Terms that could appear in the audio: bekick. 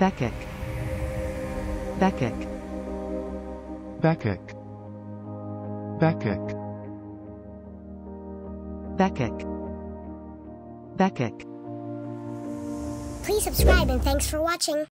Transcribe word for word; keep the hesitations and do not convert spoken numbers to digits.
Bekick. Bekick. Bekick. Bekick. Bekick. Bekick. Please subscribe and thanks for watching.